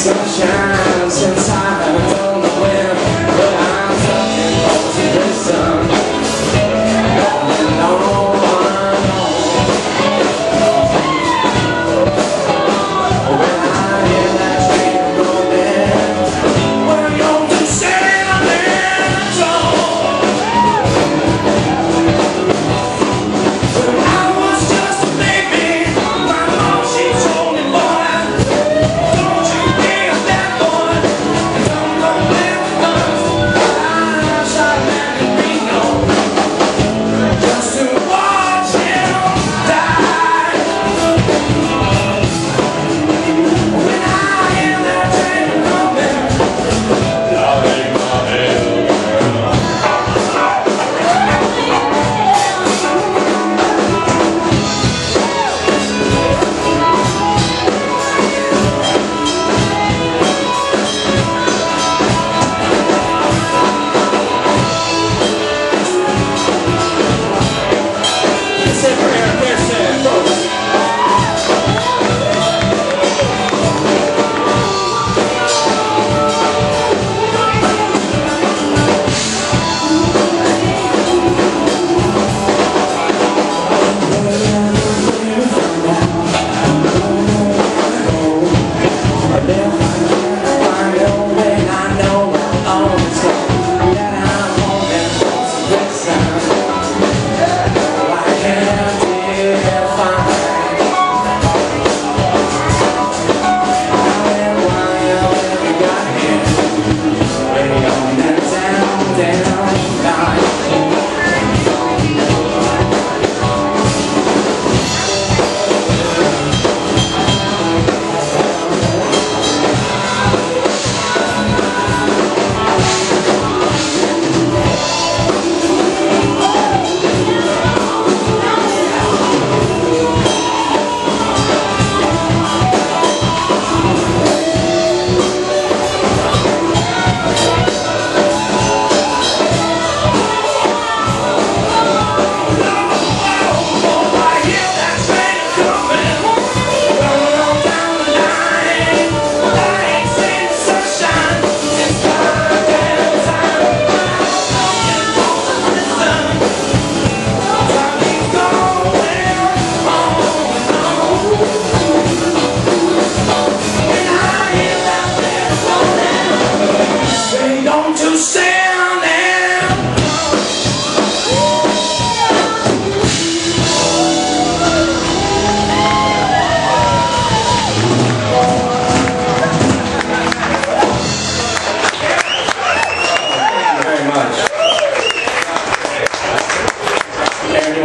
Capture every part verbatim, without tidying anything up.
sunshine since I haven't known the wind, but I'm stuck in to this sun. And no one knows. When I hear that train rolling, we're going to sail it on. When I was just a baby, my mom, she told me, boy,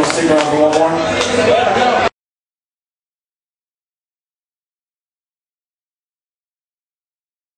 stick around for one more.